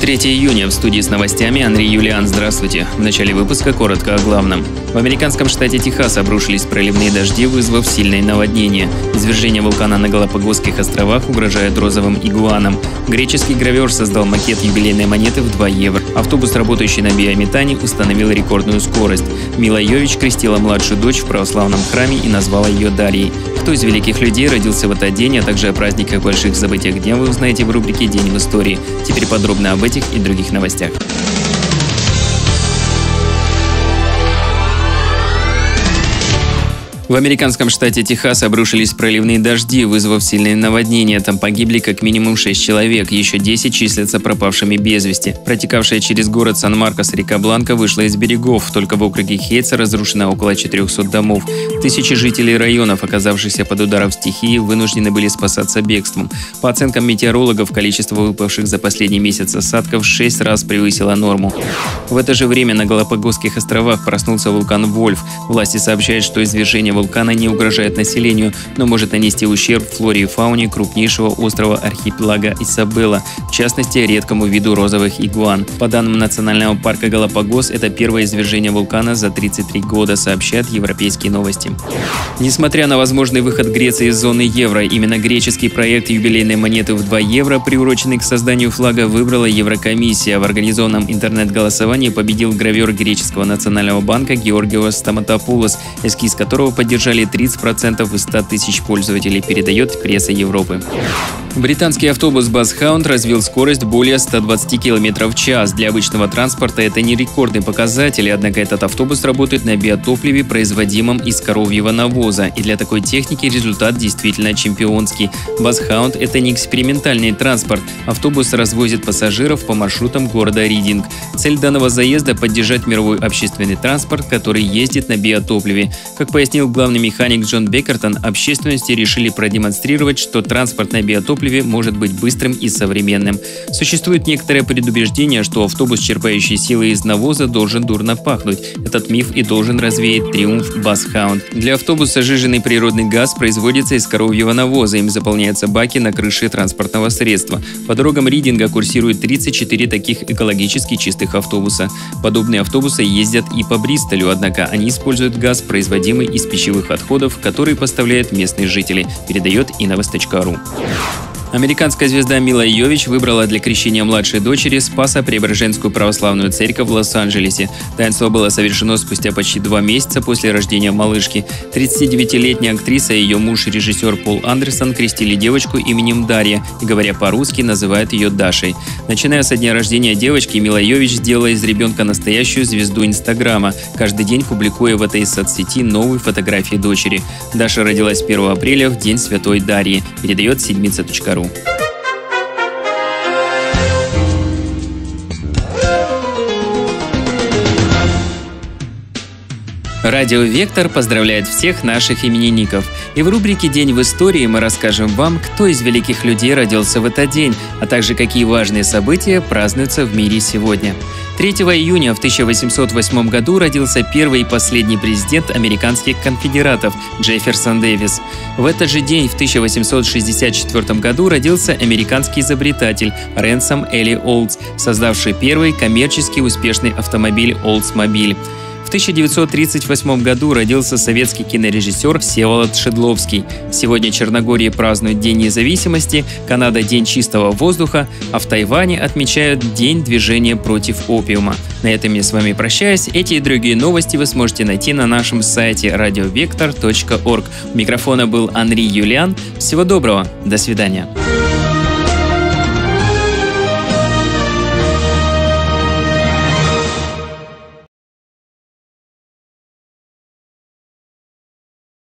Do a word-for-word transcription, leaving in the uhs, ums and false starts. третьего июня в студии с новостями Анри-Юлиан. Здравствуйте. В начале выпуска коротко о главном. В американском штате Техас обрушились проливные дожди, вызвав сильное наводнение. Извержение вулкана на Галапагосских островах угрожает розовым игуанам. Греческий гравер создал макет юбилейной монеты в два евро. Автобус, работающий на биометане, установил рекордную скорость. Милла Йовович крестила младшую дочь в православном храме и назвала ее Дарьей. Кто из великих людей родился в этот день, а также о праздниках и больших событиях дня вы узнаете в рубрике «День в истории». Теперь подробно об этих и других новостях. В американском штате Техас обрушились проливные дожди, вызвав сильные наводнения. Там погибли как минимум шесть человек, еще десять числятся пропавшими без вести. Протекавшая через город Сан-Маркос река Бланка вышла из берегов. Только в округе Хейтса разрушено около четырехсот домов. Тысячи жителей районов, оказавшихся под ударом стихии, вынуждены были спасаться бегством. По оценкам метеорологов, количество выпавших за последний месяц осадков в шесть раз превысило норму. В это же время на Галапагосских островах проснулся вулкан Вольф. Власти сообщают, что извержение вулкана Вулкана не угрожает населению, но может нанести ущерб флоре и фауне крупнейшего острова архипелага Исабелла, в частности, редкому виду розовых игуан. По данным Национального парка Галапагос, это первое извержение вулкана за тридцать три года, сообщают европейские новости. Несмотря на возможный выход Греции из зоны евро, именно греческий проект юбилейной монеты в два евро, приуроченный к созданию флага, выбрала Еврокомиссия. В организованном интернет-голосовании победил гравер греческого национального банка Георгиус Стамотопулос, эскиз которого поддерживает держали тридцать процентов из ста тысяч пользователей, передает пресса Европы. Британский автобус Бас Хаунд развил скорость более ста двадцати километров в час. Для обычного транспорта это не рекордный показатель, однако этот автобус работает на биотопливе, производимом из коровьего навоза. И для такой техники результат действительно чемпионский. Бас Хаунд – это не экспериментальный транспорт. Автобус развозит пассажиров по маршрутам города Ридинг. Цель данного заезда – поддержать мировой общественный транспорт, который ездит на биотопливе. Как пояснил главный механик Джон Бекертон, общественности решили продемонстрировать, что транспорт на биотопливе может быть быстрым и современным. Существует некоторое предубеждение, что автобус, черпающий силы из навоза, должен дурно пахнуть. Этот миф и должен развеять триумф Бас Хаунд. Для автобуса сжиженный природный газ производится из коровьего навоза. Им заполняются баки на крыше транспортного средства. По дорогам Ридинга курсирует тридцать четыре таких экологически чистых автобуса. Подобные автобусы ездят и по Бристолю, однако они используют газ, производимый из пищевых отходов, который поставляют местные жители, передает и новости точка ру. Американская звезда Милла Йовович выбрала для крещения младшей дочери Спасо-Преображенскую православную церковь в Лос-Анджелесе. Таинство было совершено спустя почти два месяца после рождения малышки. тридцатидевятилетняя актриса и ее муж, режиссер Пол Андерсон, крестили девочку именем Дарья и, говоря по-русски, называют ее Дашей. Начиная со дня рождения девочки, Милла Йовович сделала из ребенка настоящую звезду Инстаграма, каждый день публикуя в этой соцсети новые фотографии дочери. Даша родилась первого апреля, в день святой Дарьи, передает Седмица точка ру. Радио Вектор поздравляет всех наших именинников. И в рубрике «День в истории» мы расскажем вам, кто из великих людей родился в этот день, а также какие важные события празднуются в мире сегодня. третьего июня в тысяча восемьсот восьмом году родился первый и последний президент американских конфедератов Джефферсон Дэвис. В этот же день в тысяча восемьсот шестьдесят четвёртом году родился американский изобретатель Рэнсом Эли Олдс, создавший первый коммерчески успешный автомобиль «Олдсмобиль». В тысяча девятьсот тридцать восьмом году родился советский кинорежиссер Всеволод Шедловский. Сегодня Черногория празднует День независимости, Канада – День чистого воздуха, а в Тайване отмечают День движения против опиума. На этом я с вами прощаюсь. Эти и другие новости вы сможете найти на нашем сайте радио вектор точка орг. У микрофона был Анри-Юлиан. Всего доброго, до свидания.